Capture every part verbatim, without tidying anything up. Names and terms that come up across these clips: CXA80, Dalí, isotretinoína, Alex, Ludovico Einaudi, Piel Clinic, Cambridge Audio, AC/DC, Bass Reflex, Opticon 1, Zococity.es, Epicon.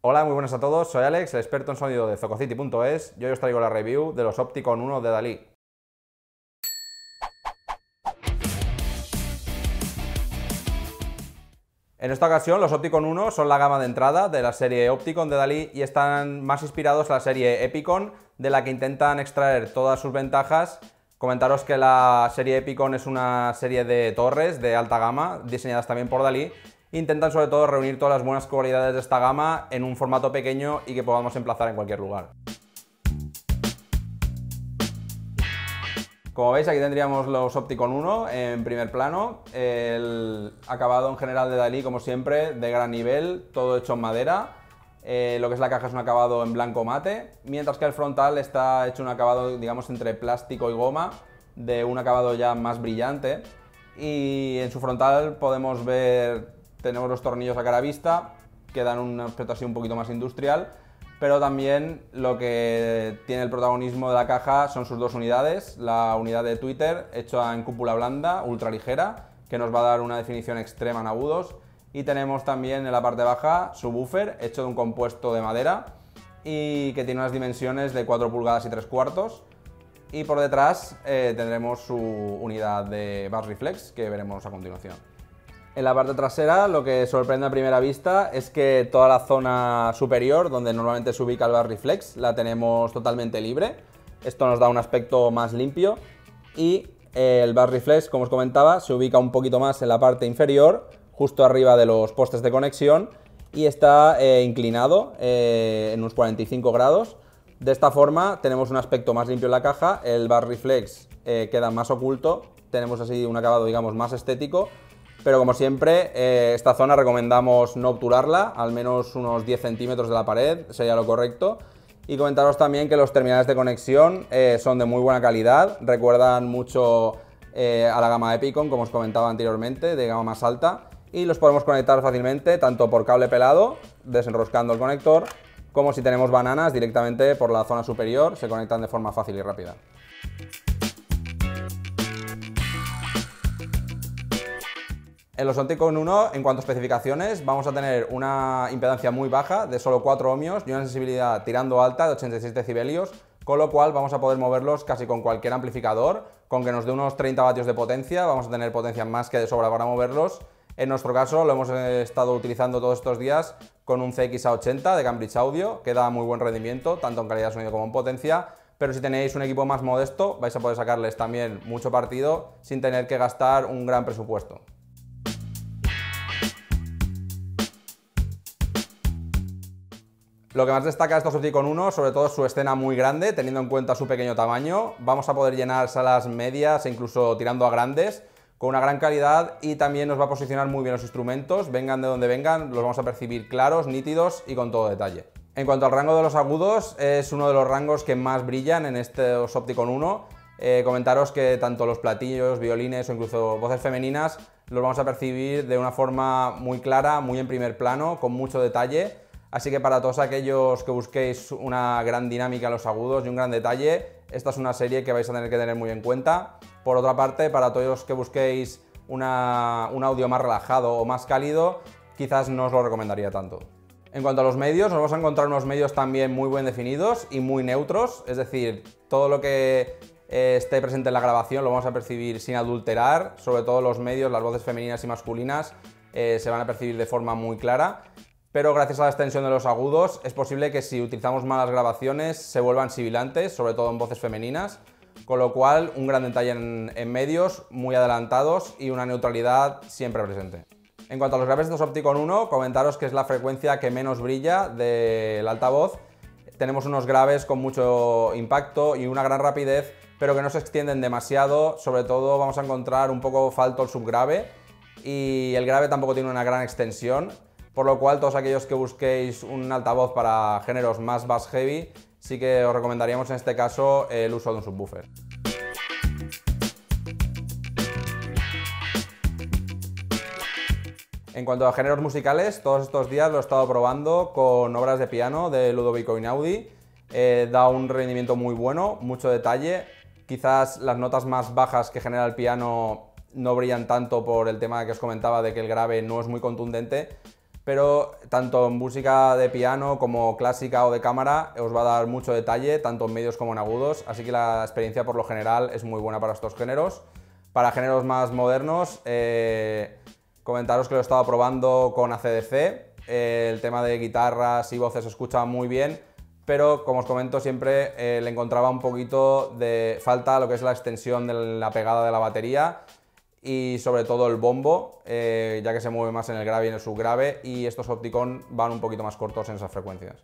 Hola, muy buenas a todos, soy Alex, el experto en sonido de Zococity punto es y hoy os traigo la review de los Opticon uno de Dalí. En esta ocasión los Opticon uno son la gama de entrada de la serie Opticon de Dalí y están más inspirados a la serie Epicon, de la que intentan extraer todas sus ventajas. Comentaros que la serie Epicon es una serie de torres de alta gama, diseñadas también por Dalí. Intentan sobre todo reunir todas las buenas cualidades de esta gama en un formato pequeño y que podamos emplazar en cualquier lugar. Como veis, aquí tendríamos los Opticon uno en primer plano, el acabado en general de Dalí, como siempre, de gran nivel, todo hecho en madera. Eh, lo que es la caja es un acabado en blanco mate, mientras que el frontal está hecho un acabado, digamos, entre plástico y goma, de un acabado ya más brillante. Y en su frontal podemos ver, tenemos los tornillos a cara vista, que dan un aspecto así un poquito más industrial, pero también lo que tiene el protagonismo de la caja son sus dos unidades, la unidad de Twitter, hecha en cúpula blanda, ultra ligera, que nos va a dar una definición extrema en agudos. Y tenemos también en la parte baja su subwoofer, hecho de un compuesto de madera y que tiene unas dimensiones de cuatro pulgadas y tres cuartos. Y por detrás eh, tendremos su unidad de Bass Reflex, que veremos a continuación. En la parte trasera lo que sorprende a primera vista es que toda la zona superior, donde normalmente se ubica el Bass Reflex, la tenemos totalmente libre. Esto nos da un aspecto más limpio y eh, el Bass Reflex, como os comentaba, se ubica un poquito más en la parte inferior, justo arriba de los postes de conexión, y está eh, inclinado eh, en unos cuarenta y cinco grados. De esta forma tenemos un aspecto más limpio en la caja, el Bass Reflex eh, queda más oculto, tenemos así un acabado, digamos, más estético, pero como siempre eh, esta zona recomendamos no obturarla, al menos unos diez centímetros de la pared sería lo correcto. Y comentaros también que los terminales de conexión eh, son de muy buena calidad, recuerdan mucho eh, a la gama Epicon, como os comentaba anteriormente, de gama más alta. Y los podemos conectar fácilmente tanto por cable pelado, desenroscando el conector, como si tenemos bananas directamente por la zona superior, se conectan de forma fácil y rápida. En los Opticon uno, en cuanto a especificaciones, vamos a tener una impedancia muy baja de solo cuatro ohmios y una sensibilidad tirando alta de ochenta y seis decibelios, con lo cual vamos a poder moverlos casi con cualquier amplificador, con que nos dé unos treinta vatios de potencia, vamos a tener potencia más que de sobra para moverlos. En nuestro caso lo hemos estado utilizando todos estos días con un C X A ochenta de Cambridge Audio, que da muy buen rendimiento, tanto en calidad de sonido como en potencia, pero si tenéis un equipo más modesto vais a poder sacarles también mucho partido sin tener que gastar un gran presupuesto. Lo que más destaca de estos Opticon uno, sobre todo su escena muy grande, teniendo en cuenta su pequeño tamaño, vamos a poder llenar salas medias e incluso tirando a grandes, con una gran calidad, y también nos va a posicionar muy bien los instrumentos, vengan de donde vengan, los vamos a percibir claros, nítidos y con todo detalle. En cuanto al rango de los agudos, es uno de los rangos que más brillan en estos Opticon uno. Eh, comentaros que tanto los platillos, violines o incluso voces femeninas los vamos a percibir de una forma muy clara, muy en primer plano, con mucho detalle. Así que para todos aquellos que busquéis una gran dinámica en los agudos y un gran detalle, esta es una serie que vais a tener que tener muy en cuenta. Por otra parte, para todos los que busquéis una, un audio más relajado o más cálido, quizás no os lo recomendaría tanto. En cuanto a los medios, nos vamos a encontrar unos medios también muy bien definidos y muy neutros, es decir, todo lo que eh, esté presente en la grabación lo vamos a percibir sin adulterar, sobre todo los medios, las voces femeninas y masculinas eh, se van a percibir de forma muy clara. Pero gracias a la extensión de los agudos es posible que si utilizamos malas grabaciones se vuelvan sibilantes, sobre todo en voces femeninas, con lo cual un gran detalle en, en medios, muy adelantados y una neutralidad siempre presente. En cuanto a los graves de estos Opticon uno, comentaros que es la frecuencia que menos brilla del altavoz. Tenemos unos graves con mucho impacto y una gran rapidez, pero que no se extienden demasiado, sobre todo vamos a encontrar un poco falto el subgrave y el grave tampoco tiene una gran extensión. Por lo cual, todos aquellos que busquéis un altavoz para géneros más bass heavy, sí que os recomendaríamos en este caso el uso de un subwoofer. En cuanto a géneros musicales, todos estos días lo he estado probando con obras de piano de Ludovico Einaudi. Eh, da un rendimiento muy bueno, mucho detalle. Quizás las notas más bajas que genera el piano no brillan tanto por el tema que os comentaba de que el grave no es muy contundente, pero tanto en música de piano como clásica o de cámara os va a dar mucho detalle, tanto en medios como en agudos, así que la experiencia por lo general es muy buena para estos géneros. Para géneros más modernos, eh, comentaros que lo he estado probando con A C D C, eh, el tema de guitarras y voces se escucha muy bien, pero como os comento siempre eh, le encontraba un poquito de falta lo que es la extensión de la pegada de la batería, y sobre todo el bombo, eh, ya que se mueve más en el grave y en el subgrave, y estos Opticon van un poquito más cortos en esas frecuencias.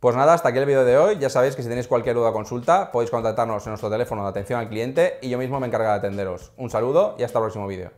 Pues nada, hasta aquí el vídeo de hoy. Ya sabéis que si tenéis cualquier duda o consulta podéis contactarnos en nuestro teléfono de atención al cliente y yo mismo me encargo de atenderos. Un saludo y hasta el próximo vídeo.